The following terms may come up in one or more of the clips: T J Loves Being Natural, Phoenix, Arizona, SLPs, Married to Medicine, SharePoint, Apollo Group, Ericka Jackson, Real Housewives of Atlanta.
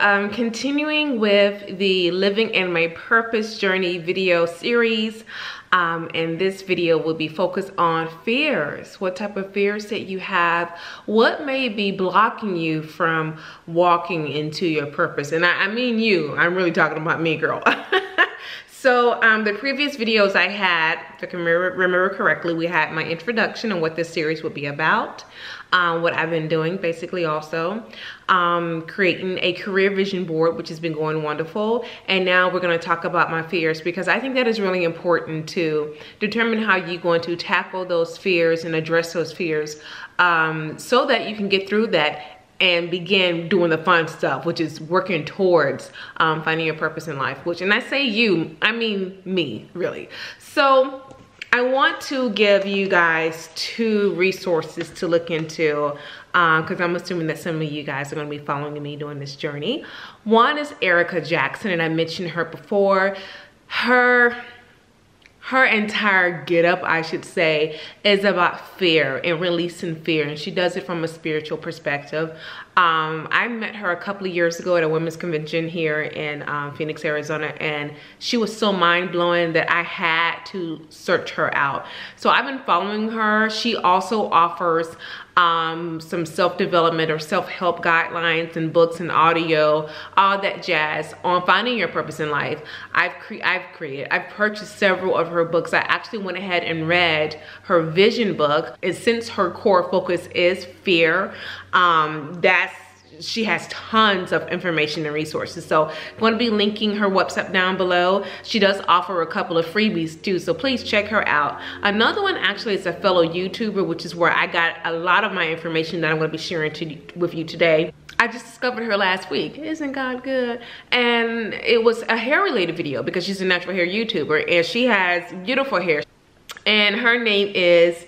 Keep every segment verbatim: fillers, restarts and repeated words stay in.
um, continuing with the Living in My Purpose Journey video series. Um, and this video will be focused on fears. What type of fears that you have? What may be blocking you from walking into your purpose? And I, I mean you. I'm really talking about me, girl. So um, the previous videos I had, if I can remember, remember correctly, we had my introduction and what this series would be about. Um, what I've been doing basically also, um, creating a career vision board, which has been going wonderful. And now we're going to talk about my fears, because I think that is really important to determine how you're going to tackle those fears and address those fears, um, so that you can get through that and begin doing the fun stuff, which is working towards um, finding your purpose in life, which, and I say you, I mean me, really. So I want to give you guys two resources to look into, because um, I'm assuming that some of you guys are going to be following me during this journey. One is Ericka Jackson, and I mentioned her before. Her, her entire getup, I should say, is about fear and releasing fear, and she does it from a spiritual perspective. Um, I met her a couple of years ago at a women's convention here in um, Phoenix, Arizona, and she was so mind-blowing that I had to search her out. So I've been following her. She also offers um, some self-development or self-help guidelines and books and audio, all that jazz on finding your purpose in life. I've, cre I've created, I've purchased several of her books. I actually went ahead and read her vision book, and since her core focus is fear, um, that's she has tons of information and resources. So I'm going to be linking her website down below. She does offer a couple of freebies too, so please check her out. Another one actually is a fellow YouTuber, which is where I got a lot of my information that I'm going to be sharing to, with you today. I just discovered her last week. Isn't God good? And it was a hair related video, because she's a natural hair YouTuber and she has beautiful hair. And her name is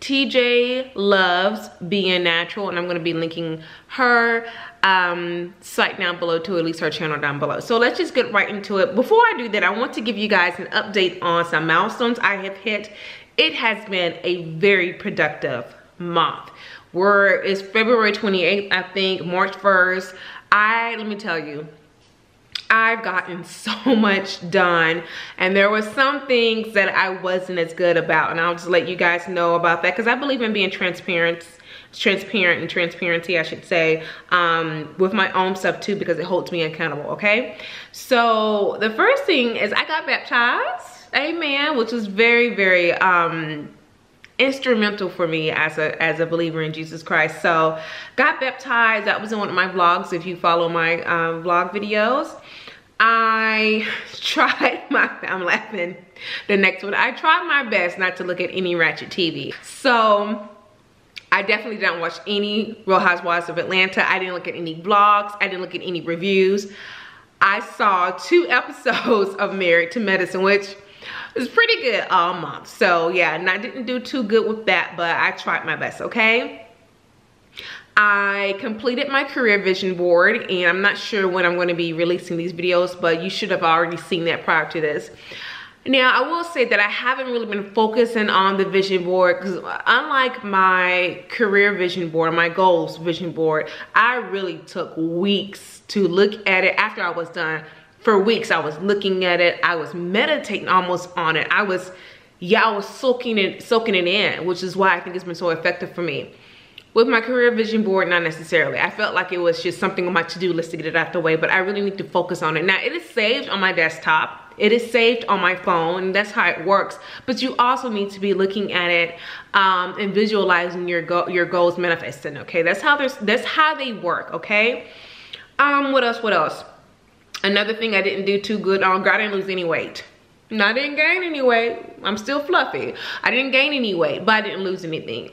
T J Loves Being Natural, and I'm going to be linking her um, site down below too, at least her channel down below. So let's just get right into it. Before I do that, I want to give you guys an update on some milestones I have hit. It has been a very productive month. We're, it's February twenty-eighth, I think, March first. I, let me tell you, I've gotten so much done, and there were some things that I wasn't as good about, and I'll just let you guys know about that, because I believe in being transparent transparent and transparency, I should say, um, with my own stuff too, because it holds me accountable, okay? So the first thing is I got baptized, amen, which was very, very um, instrumental for me as a as a believer in Jesus Christ. So got baptized. That was in one of my vlogs, if you follow my uh, vlog videos. I tried my, I'm laughing, the next one, I tried my best not to look at any ratchet T V. So I definitely didn't watch any Real Housewives of Atlanta. I didn't look at any vlogs. I didn't look at any reviews. I saw two episodes of Married to Medicine, which it's pretty good all month. So yeah, and I didn't do too good with that, but I tried my best, okay? I completed my career vision board, and I'm not sure when I'm going to be releasing these videos, but you should have already seen that prior to this. Now, I will say that I haven't really been focusing on the vision board, because unlike my career vision board, my goals vision board, I really took weeks to look at it after I was done. For weeks, I was looking at it. I was meditating almost on it. I was, yeah, I was soaking it, soaking it in, which is why I think it's been so effective for me. With my career vision board, not necessarily. I felt like it was just something on my to-do list to get it out the way, but I really need to focus on it. Now, it is saved on my desktop. It is saved on my phone, and that's how it works. But you also need to be looking at it um, and visualizing your go your goals manifesting, okay? That's how, there's, that's how they work, okay? Um, what else, what else? Another thing I didn't do too good on, I didn't lose any weight. No, I didn't gain any weight. I'm still fluffy. I didn't gain any weight, but I didn't lose anything.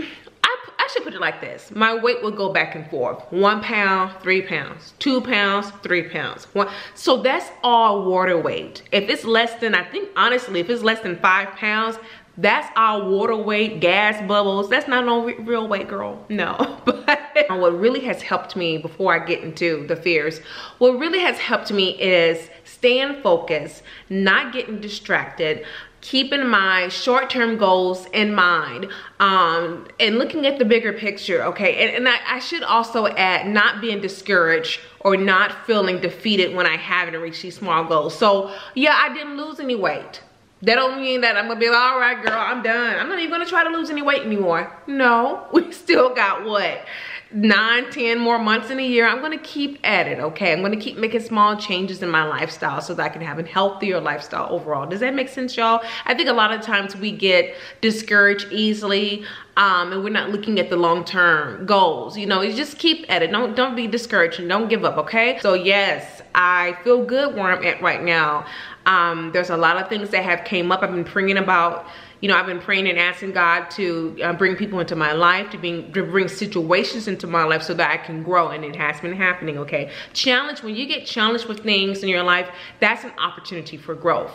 I, I should put it like this. My weight would go back and forth. One pound, three pounds. Two pounds, three pounds. One. So that's all water weight. If it's less than, I think honestly, if it's less than five pounds, that's all water weight, gas bubbles. That's not no real weight, girl. No. But what really has helped me before I get into the fears, what really has helped me is staying focused, not getting distracted, keeping my short-term goals in mind, um, and looking at the bigger picture, okay? And, and I, I should also add not being discouraged or not feeling defeated when I haven't reached these small goals. So yeah, I didn't lose any weight. That don't mean that I'm gonna be like, all right, girl, I'm done. I'm not even gonna try to lose any weight anymore. No, we still got what? Nine, ten more months in a year. I'm gonna keep at it, okay? I'm gonna keep making small changes in my lifestyle so that I can have a healthier lifestyle overall. Does that make sense, y'all? I think a lot of times we get discouraged easily, um, and we're not looking at the long-term goals. You know, you just keep at it. Don't, don't be discouraged and don't give up, okay? So yes, I feel good where I'm at right now. Um, there's a lot of things that have came up. I've been praying about, you know, I've been praying and asking God to uh, bring people into my life, to, being, to bring situations into my life so that I can grow, and it has been happening, okay? Challenge, when you get challenged with things in your life, that's an opportunity for growth.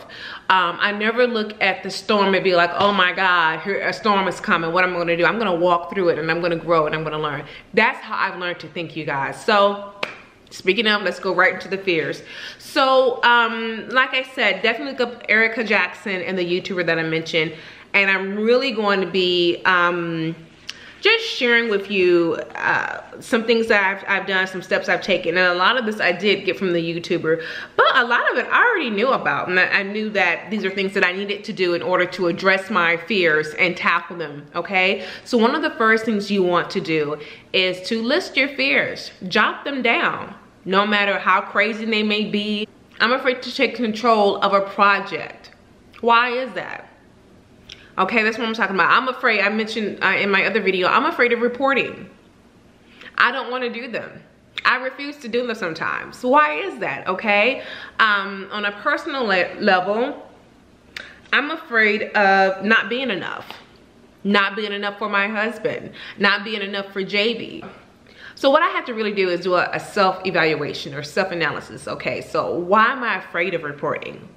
Um, I never look at the storm and be like, oh my God, here, a storm is coming, what am I gonna do? I'm gonna walk through it and I'm gonna grow and I'm gonna learn. That's how I've learned to think, you guys. So, speaking of, let's go right into the fears. So, um, like I said, definitely look up Ericka Jackson and the YouTuber that I mentioned. And I'm really going to be um, just sharing with you uh, some things that I've, I've done, some steps I've taken. And a lot of this I did get from the YouTuber, but a lot of it I already knew about. And I knew that these are things that I needed to do in order to address my fears and tackle them, okay? So one of the first things you want to do is to list your fears, jot them down. No matter how crazy they may be, I'm afraid to take control of a project. Why is that? Okay, that's what I'm talking about. I'm afraid, I mentioned uh, in my other video, I'm afraid of reporting. I don't want to do them. I refuse to do them sometimes. Why is that, okay? Um, on a personal le- level, I'm afraid of not being enough. Not being enough for my husband. Not being enough for J B. So what I have to really do is do a, a self-evaluation or self-analysis, okay? So why am I afraid of reporting?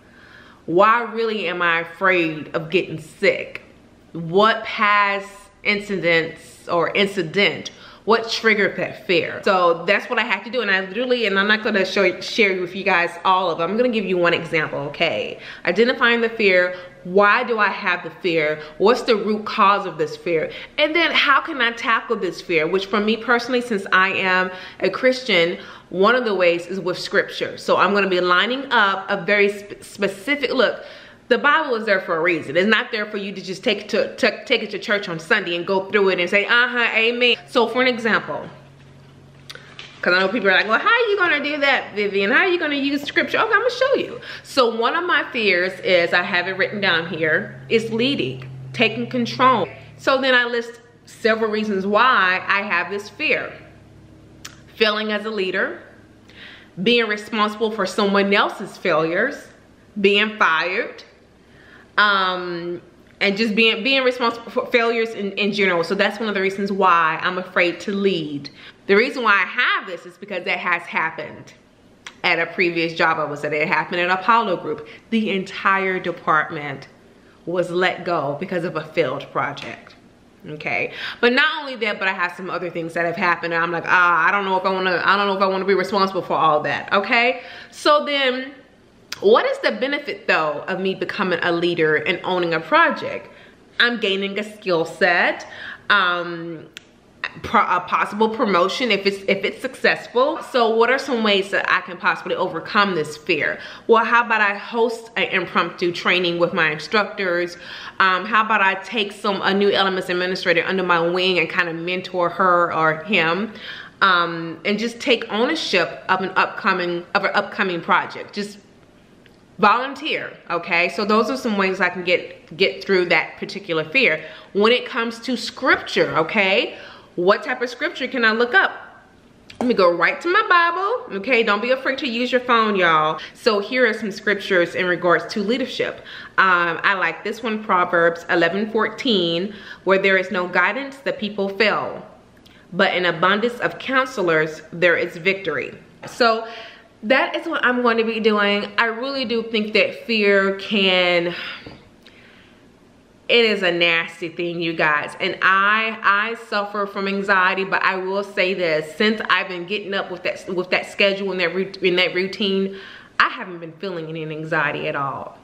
Why really am I afraid of getting sick? What past incidents or incident, what triggered that fear? So that's what I have to do, and I literally, and I'm not gonna show, share with you guys all of them. I'm gonna give you one example, okay? Identifying the fear, why do I have the fear? What's the root cause of this fear? And then how can I tackle this fear? Which for me personally, since I am a Christian, one of the ways is with scripture. So I'm gonna be lining up a very sp- specific, look, the Bible is there for a reason. It's not there for you to just take it to, to, take it to church on Sunday and go through it and say, uh-huh, amen. So for an example, because I know people are like, well, how are you gonna do that, Vivian? How are you gonna use scripture? Okay, I'm gonna show you. So one of my fears is, I have it written down here, is leading, taking control. So then I list several reasons why I have this fear. Failing as a leader, being responsible for someone else's failures, being fired, um, and just being being responsible for failures in, in general. So that's one of the reasons why I'm afraid to lead. The reason why I have this is because that has happened at a previous job I was at. It happened at Apollo Group. The entire department was let go because of a failed project. Okay, but not only that, but I have some other things that have happened, and I'm like, ah, I don't know if I want to. I don't know if I want to be responsible for all that. Okay, so then, what is the benefit though of me becoming a leader and owning a project? I'm gaining a skill set, um, pro a possible promotion if it's if it's successful. So what are some ways that I can possibly overcome this fear? Well, how about I host an impromptu training with my instructors? Um, how about I take some a new elements administrator under my wing and kind of mentor her or him? Um, and just take ownership of an upcoming of an upcoming project. Just volunteer, okay? So those are some ways I can get get through that particular fear. When it comes to scripture, okay, what type of scripture can I look up? Let me go right to my Bible, okay? Don't be afraid to use your phone, y'all. So here are some scriptures in regards to leadership. Um, I like this one, Proverbs eleven fourteen, where there is no guidance, the people fail, but in abundance of counselors, there is victory. So that is what I'm going to be doing. I really do think that fear can, it is a nasty thing, you guys. And I I suffer from anxiety, but I will say this, since I've been getting up with that with that schedule and that, in that routine, I haven't been feeling any anxiety at all.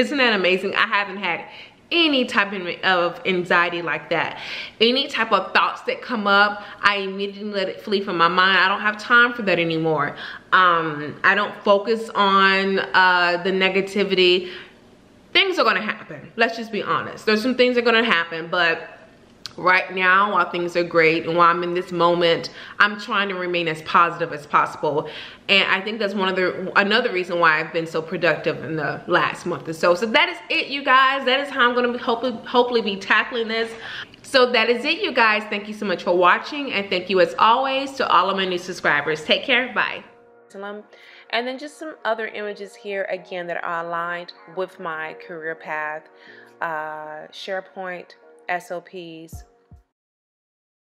Isn't that amazing? I haven't had any type of anxiety like that. Any type of thoughts that come up, I immediately let it flee from my mind. I don't have time for that anymore. Um, I don't focus on uh, the negativity. Things are gonna happen. Let's just be honest. There's some things that are gonna happen, but right now, while things are great and while I'm in this moment, I'm trying to remain as positive as possible. And I think that's one of the another reason why I've been so productive in the last month or so. So that is it, you guys. That is how I'm gonna be hopefully hopefully be tackling this. So that is it, you guys. Thank you so much for watching, and thank you as always to all of my new subscribers. Take care. Bye. And then just some other images here again that are aligned with my career path, uh, SharePoint, S L Ps,